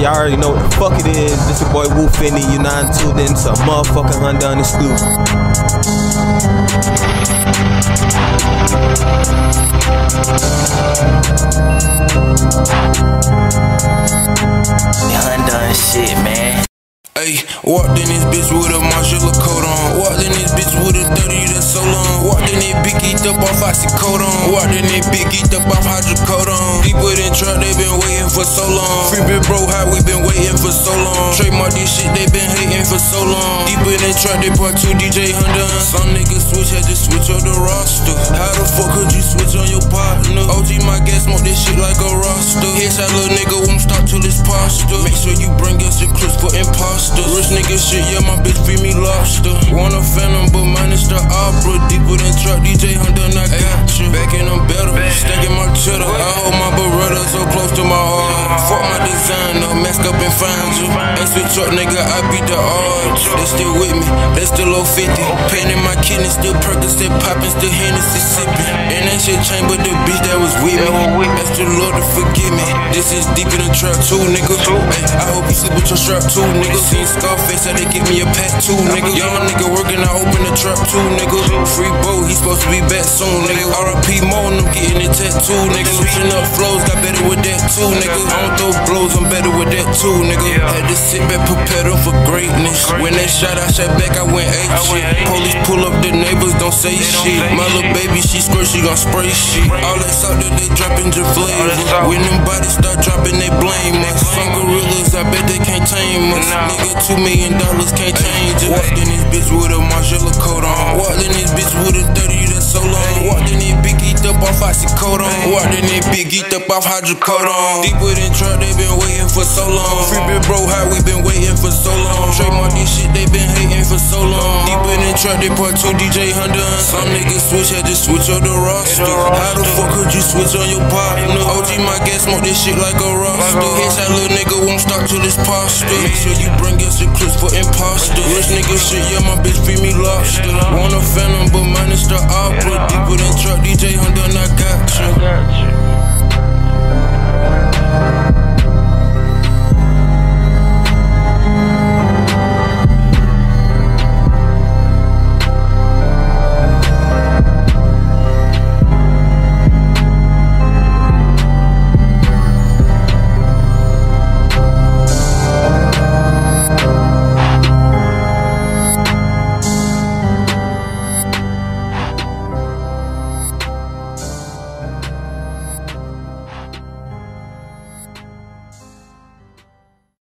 y'all already know what the fuck it is. This your boy Wu Finney, you're not tuned in to a motherfucking Hunter on the Scoop. Hunter and shit, man. Ayy, walked in this bitch with a Marshall coat on. Walked in this bitch with a 30 that's so long. Walked in this bitch geeked up off oxycodone. Walked in this bitch geeked up off hydrocodone. People in truck, they been waiting for so long. Free bit bro, how we been waiting for so long. Trademark this shit, they been hating for so long. Deep in the truck, they brought two DJ Hunter. Some niggas switch, had to switch on the roster. How the fuck could you switch on your partner? OG, my guest, smoke this shit like a roster. Here's that little nigga, won't stop till it's pasta. Make sure you bring us your clips for imposter. Rich nigga shit, yeah, my bitch feed me lobster. Want a phantom, but minus the opera. Deeper than truck, DJ Hunter, I got you. Back in them better, stacking my cheddar. I hold my Beretta so close to my heart. Fuck my designer, mask up and find you. That's your truck, nigga, I beat the odds. They still with me, they still low 50. Pain in my kidneys, still Percocet popping, still Hennessy sipping. And that shit changed, but the bitch that was with me. Ask the Lord to forgive me. This is deep in the truck too, nigga. I hope you sleep with your strap too, nigga. Scarface, how they give me a pack too, nigga. Young nigga working, I open the trap too, nigga. Free boat, he supposed to be back soon, nigga. R.I.P. Mono, I'm getting it tattoo, nigga. Switching up flows, got better with that too, nigga. I don't throw blows, I'm better with that too, nigga. Had to sit back, prepare them for greatness. When they shot, I shot back, I went 8 shit. Police pull up, the neighbors don't say shit. My little baby, she squirt, she gon' spray shit. All that out there, they dropping your flavor. When them bodies start dropping, they blame us. Some gorillas, I bet they can't tame us, nigga. $2 million can't change it. Walked in this bitch with a Marshall coat on. Walked in this bitch with a 30 that's so long. Walked in this bitch geeked up off oxycodone. Walked in this bitch geeked up off hydrocodone. Deeper than truck, they been waiting for so long. Free bit bro, how we been waiting for so long. Trademark this shit, they been hating for so long. Deeper than truck, they part 2 DJ Hunter. Some niggas switch, had to switch on the roster. How the fuck could you switch on your partner? OG, my guest, smoke this shit like a roster. Hit that little nigga, won't stop till it's pasta. Make sure you bring us your clips for imposter. Rich nigga shit, yeah, my bitch feed me lobster. Want a phantom, but minus the opera. Deeper than truck, DJ Hunter, I got you.